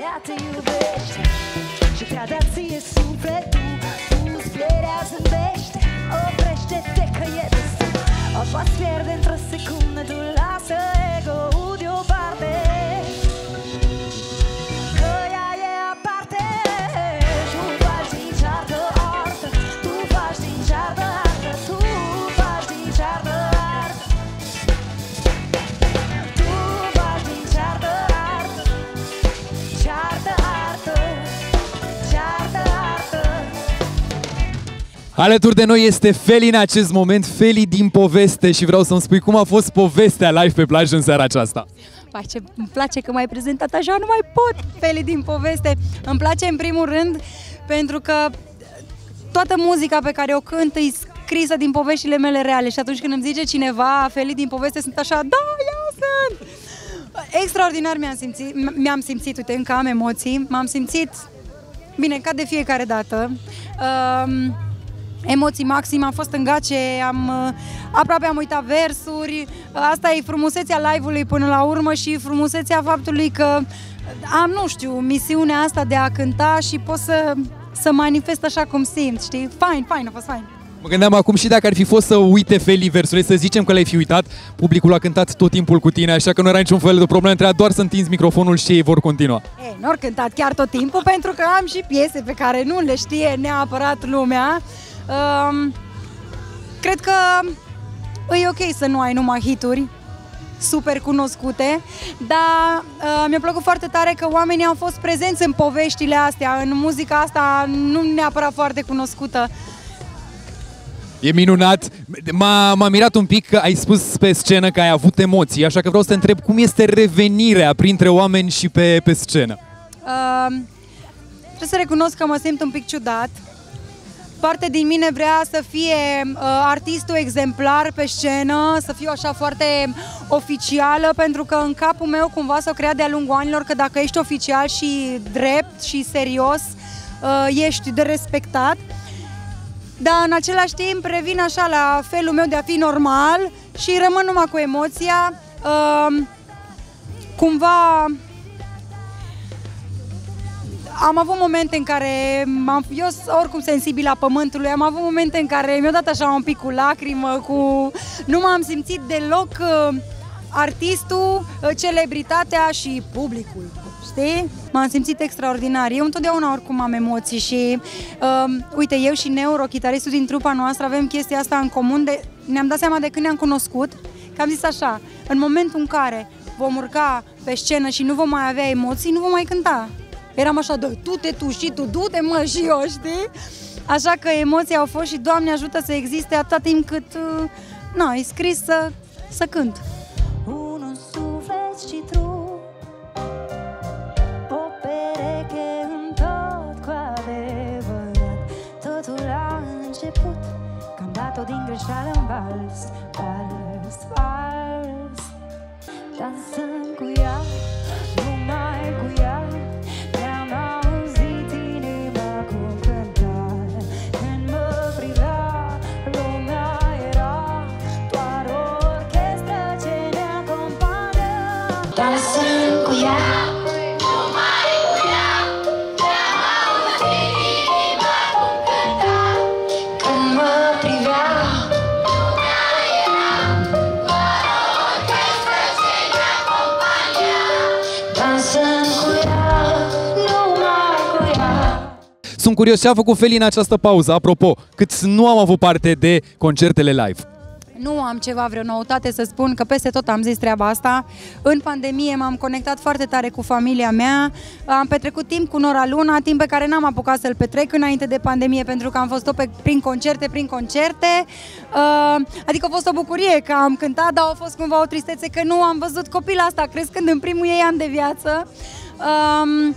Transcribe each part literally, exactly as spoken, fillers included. ea te iubește și te-a dat ție sufletul. Nu spierea zâmbește, oprește-te că e destul. O poți pierde într-o secundă, tu lasă ego-ul deoparte. Alături de noi este Feli în acest moment, Feli din poveste, și vreau să-mi spui cum a fost povestea live pe plajă în seara aceasta. Păi, ce îmi place că m-ai prezentat așa, nu mai pot, Feli din poveste. Îmi place în primul rând pentru că toată muzica pe care o cânt e scrisă din poveștile mele reale și atunci când îmi zice cineva Feli din poveste sunt așa, da, eu sunt! Extraordinar mi-am simțit, mi-am simțit, uite, încă am emoții, m-am simțit bine ca de fiecare dată. Um, Emoții maxime, am fost în gace, am, aproape am uitat versuri. Asta e frumusețea live-ului până la urmă și frumusețea faptului că am, nu știu, misiunea asta de a cânta și pot să, să manifest așa cum simt, știi? Fain, fain, a fost fain. Mă gândeam acum și dacă ar fi fost să uite Feli versurile, să zicem că le-ai fi uitat, publicul a cântat tot timpul cu tine, așa că nu era niciun fel de problemă, trebuia doar să întinzi microfonul și ei vor continua. Ei, n-or cântat chiar tot timpul, pentru că am și piese pe care nu le știe neapărat lumea. Um, cred că e ok să nu ai numai hituri super cunoscute, dar uh, mi-a plăcut foarte tare că oamenii au fost prezenți în poveștile astea, în muzica asta nu neapărat foarte cunoscută. E minunat, m-a mirat un pic că ai spus pe scenă că ai avut emoții, așa că vreau să te întreb cum este revenirea printre oameni și pe, pe scenă. Uh, trebuie să recunosc că mă simt un pic ciudat. Parte din mine vrea să fie uh, artistul exemplar pe scenă, să fiu așa foarte oficială, pentru că în capul meu cumva s-o crea de-a lungul anilor că dacă ești oficial și drept și serios, uh, ești de respectat. Dar în același timp revin așa la felul meu de a fi normal și rămân numai cu emoția, uh, cumva... Am avut momente în care, am, eu oricum sensibil la pământului, am avut momente în care mi-a dat așa un pic cu lacrimă, cu... nu m-am simțit deloc uh, artistul, uh, celebritatea și publicul, știi? M-am simțit extraordinar. Eu întotdeauna oricum am emoții și, uh, uite, eu și Neuro, chitaristul din trupa noastră, avem chestia asta în comun, de... ne-am dat seama de când ne-am cunoscut, că am zis așa, în momentul în care vom urca pe scenă și nu vom mai avea emoții, nu vom mai cânta. Eram așa, dă, du-te tu și tu, du-te mă și eu, știi? Așa că emoții au fost și Doamne ajută să existe atâta timp cât, na, e scris să, să cânt. Unul suflet și trup, o pereche în tot cu adevărat. Totul a început, că am dat-o din greșeală în vals, vals, vals. Dansăm cu ea, numai cu ea. Sunt curios ce a făcut Feli în această pauză, apropo, cât nu am avut parte de concertele live. Nu am ceva, vreo noutate să spun, că peste tot am zis treaba asta. În pandemie m-am conectat foarte tare cu familia mea, am petrecut timp cu Nora Luna, timp pe care n-am apucat să-l petrec înainte de pandemie, pentru că am fost tot pe, prin concerte, prin concerte. Uh, adică a fost o bucurie că am cântat, dar a fost cumva o tristețe că nu am văzut copila asta crescând în primul ei an de viață. Uh,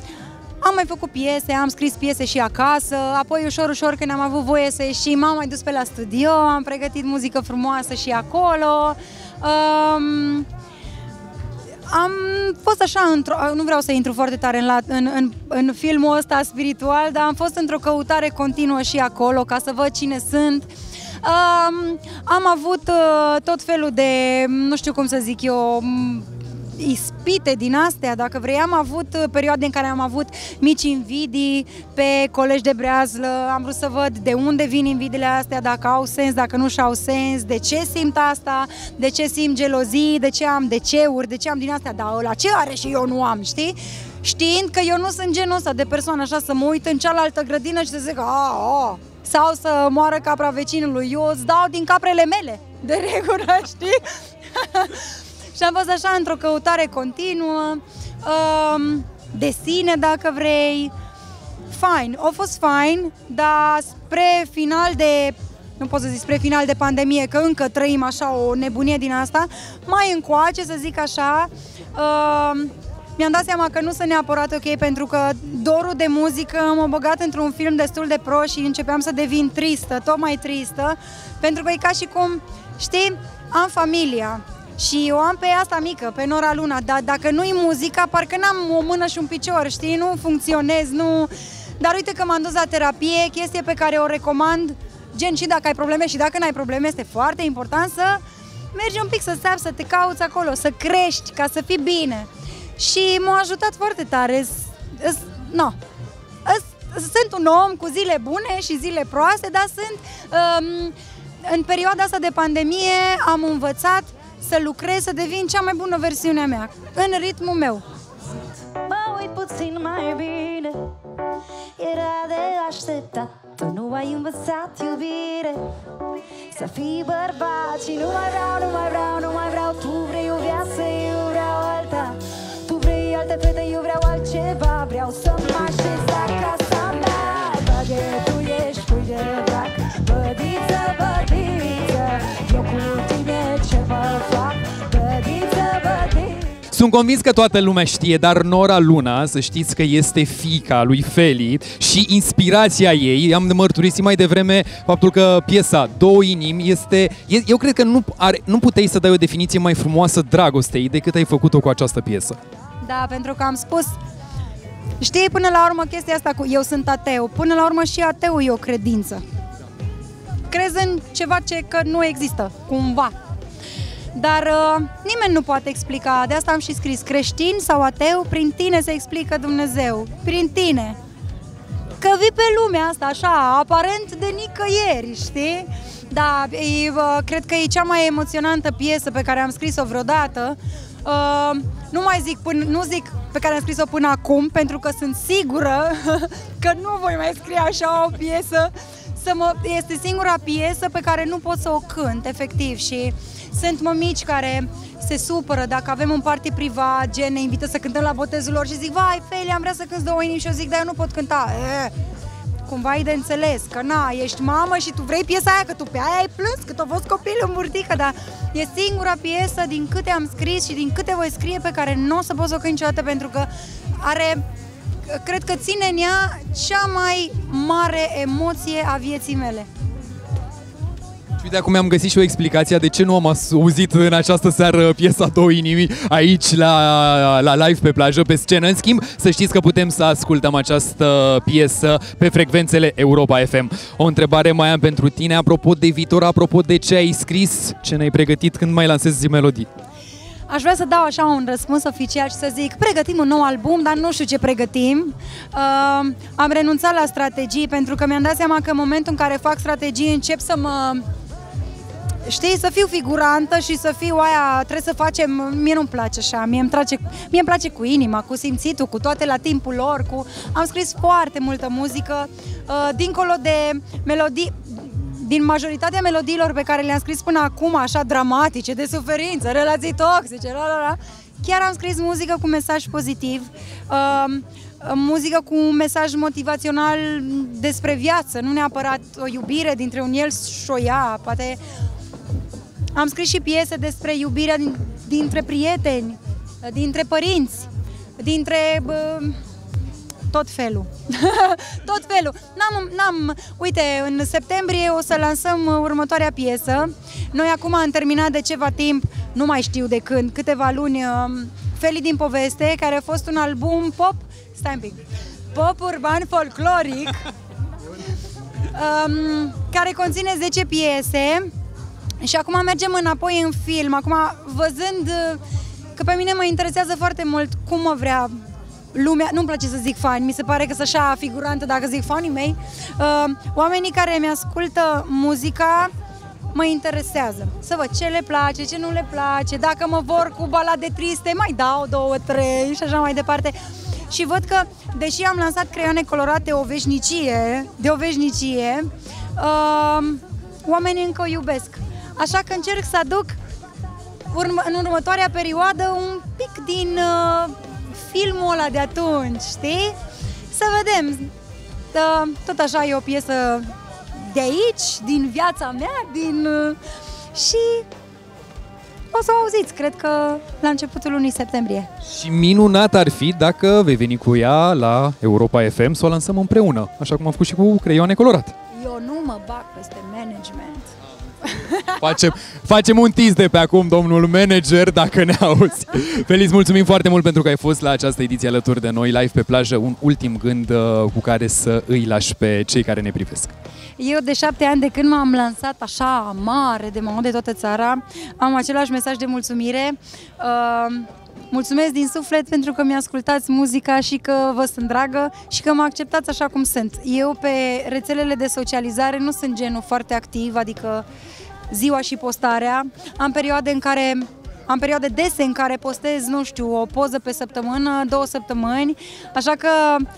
Am mai făcut piese, am scris piese și acasă, apoi ușor, ușor, când am avut voie să ieșim, m-am mai dus pe la studio, am pregătit muzică frumoasă și acolo. Um, am fost așa, nu vreau să intru foarte tare în, în, în, în filmul ăsta spiritual, dar am fost într-o căutare continuă și acolo, ca să văd cine sunt. Um, am avut uh, tot felul de, nu știu cum să zic eu, ispite din astea, dacă vrei. Am avut perioade în care am avut mici invidii pe colegi de breazlă, am vrut să văd de unde vin invidiile astea, dacă au sens, dacă nu și-au sens, de ce simt asta, de ce simt gelozii, de ce am deceuri, de ce am din astea, dar ăla ce are și eu nu am, știi? Știind că eu nu sunt genul ăsta de persoană așa să mă uit în cealaltă grădină și să zic a, a, sau să moară capra vecinului, eu îți dau din caprele mele, de regulă, știi? Și am fost așa într-o căutare continuă, de sine dacă vrei, fain, a fost fain, dar spre final de, nu pot să zic spre final de pandemie, că încă trăim așa o nebunie din asta, mai încoace să zic așa, mi-am dat seama că nu sunt neapărat ok, pentru că dorul de muzică m-a băgat într-un film destul de pro și începeam să devin tristă, tot mai tristă, pentru că e ca și cum, știi, am familia și eu am pe asta mică, pe Nora Luna, dar dacă nu-i muzica, parcă n-am o mână și un picior, știi, nu funcționez, nu... Dar uite că m-am dus la terapie, chestie pe care o recomand, gen și dacă ai probleme și dacă n-ai probleme, este foarte important să mergi un pic, să stai, să te cauți acolo, să crești, ca să fii bine. Și m-a ajutat foarte tare. No. Sunt un om cu zile bune și zile proaste, dar sunt... Um, în perioada asta de pandemie am învățat să lucrez, să devin cea mai bună versiune a mea, în ritmul meu. Mă uit puțin mai bine, era de așteptat. Tu nu ai învățat, iubire, să fii bărbat. Și nu mai vreau, nu mai vreau, nu mai vreau. Tu vrei o viață, eu vreau alta. Tu vrei alte fete, eu vreau altceva. Vreau să mă așez la casa mea. Baghe, tu ești pui de brac, bădiță, bădiță, eu cu tine ce mă fac, bădiță, bădiță. Sunt convins că toată lumea știe, dar Nora Luna, să știți că este fiica lui Feli și inspirația ei, am mărturisit mai devreme faptul că piesa Două Inimi este... Eu cred că nu, are, nu puteai să dai o definiție mai frumoasă dragostei decât ai făcut-o cu această piesă. Da, pentru că am spus... Știi, până la urmă chestia asta cu eu sunt ateu, până la urmă și ateul e o credință. Crezi în ceva ce că nu există, cumva. Dar uh, nimeni nu poate explica, de asta am și scris, creștin sau ateu, prin tine se explică Dumnezeu, prin tine. Că vii pe lumea asta, așa, aparent de nicăieri, știi? Da, e, uh, cred că e cea mai emoționantă piesă pe care am scris-o vreodată, uh, nu mai zic, până, nu zic pe care am scris-o până acum, pentru că sunt sigură că nu voi mai scrie așa o piesă, să mă, este singura piesă pe care nu pot să o cânt, efectiv, și... Sunt mămici care se supără dacă avem un party privat, gen ne invită să cântăm la botezul lor și zic vai, Feli, am vrea să cânt Două Inimi și eu zic, dar eu nu pot cânta. E, cumva e de înțeles că na, ești mamă și tu vrei piesa aia, că tu pe aia ai plâns, că tu a fost copilul în burtică, dar e singura piesă din câte am scris și din câte voi scrie pe care nu o să pot să o cânt niciodată, pentru că are, cred că ține în ea cea mai mare emoție a vieții mele. Și de acum am găsit și o explicație de ce nu am auzit în această seară piesa Două Inimi aici la, la live pe plajă, pe scenă. În schimb, să știți că putem să ascultăm această piesă pe frecvențele Europa F M. O întrebare mai am pentru tine, apropo de viitor, apropo de ce ai scris, ce ne-ai pregătit, când mai lansezi melodii? Aș vrea să dau așa un răspuns oficial și să zic, pregătim un nou album, dar nu știu ce pregătim. Uh, am renunțat la strategii pentru că mi-am dat seama că în momentul în care fac strategii încep să mă... Știi, să fiu figurantă și să fiu aia, trebuie să facem, mie nu-mi place așa, mie îmi place, mie îmi place cu inima, cu simțitul, cu toate la timpul lor, cu... Am scris foarte multă muzică, uh, dincolo de melodii, din majoritatea melodiilor pe care le-am scris până acum, așa dramatice, de suferință, relații toxice, la, la, la, chiar am scris muzică cu mesaj pozitiv, uh, muzică cu un mesaj motivațional despre viață, nu neapărat o iubire dintre un el și o ea, poate... Am scris și piese despre iubirea dintre prieteni, dintre părinți, dintre bă, tot felul, tot felul. N-am, n-am, uite, în septembrie o să lansăm următoarea piesă. Noi acum am terminat de ceva timp, nu mai știu de când, câteva luni, Feli din poveste, care a fost un album pop, stai un pic, pop urban folcloric, um, care conține zece piese. Și acum mergem înapoi în film, acum văzând Că pe mine mă interesează foarte mult cum mă vrea lumea, nu-mi place să zic fani, mi se pare că sunt așa figurantă dacă zic fanii mei. Uh, oamenii care mi-ascultă muzica mă interesează. Să văd ce le place, ce nu le place, dacă mă vor cu balade triste, mai dau două, trei și așa mai departe. Și văd că, deși am lansat Creioane Colorate o veșnicie, de o veșnicie, uh, oamenii încă o iubesc. Așa că încerc să aduc urmă, în următoarea perioadă un pic din uh, filmul ăla de atunci, știi? Să vedem. Uh, tot așa e o piesă de aici, din viața mea, din... Uh, și... O să o auziți, cred că la începutul lunii septembrie. Și minunat ar fi dacă vei veni cu ea la Europa F M să o lansăm împreună, așa cum am făcut și cu Creioane Colorate. Eu nu mă bag peste management. Facem, facem un tease de pe acum, domnul manager, dacă ne auzi. Feli, mulțumim foarte mult pentru că ai fost la această ediție alături de noi, live pe plajă. Un ultim gând cu care să îi lași pe cei care ne privesc. Eu de șapte ani, de când m-am lansat așa mare, de mă de toată țara, am același mesaj de mulțumire. Uh, mulțumesc din suflet pentru că mi-ascultați muzica și că vă sunt dragă și că mă acceptați așa cum sunt. Eu pe rețelele de socializare nu sunt genul foarte activ, adică ziua și postarea. Am perioade în care... Am perioade dese în care postez, nu știu, o poză pe săptămână, două săptămâni, așa că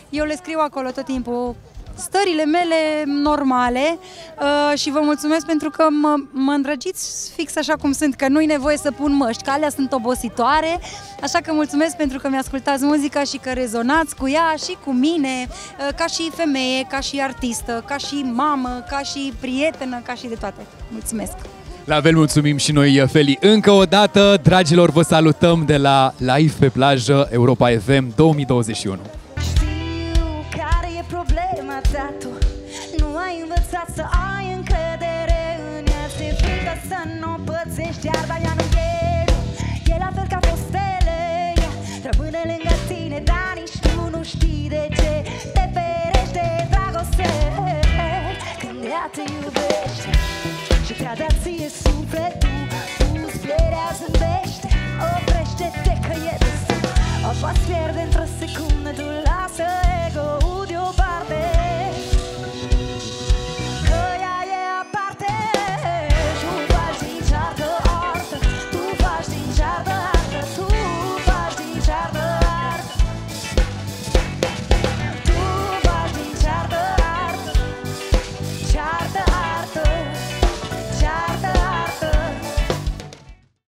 eu le scriu acolo tot timpul stările mele normale uh, și vă mulțumesc pentru că mă, mă îndrăgiți fix așa cum sunt, că nu-i nevoie să pun măști, că alea sunt obositoare, așa că mulțumesc pentru că mi-ascultați muzica și că rezonați cu ea și cu mine, uh, ca și femeie, ca și artistă, ca și mamă, ca și prietenă, ca și de toate. Mulțumesc! La fel mulțumim și noi, Feli. Încă o dată, dragilor, vă salutăm de la Live pe plajă Europa F M două mii douăzeci și unu. Tu nu ai învățat să ai încredere în ea, se frică să nu o pățești, iar dar ea nu e. E la fel ca fostele, rămâne lângă tine, dar nici tu nu știi de ce. Te ferește dragoste când ea te iubește și te-a dat ție sufletul, tu zblerea zâmbește. Oprește-te că e destul, o poți pierde într-o secundă.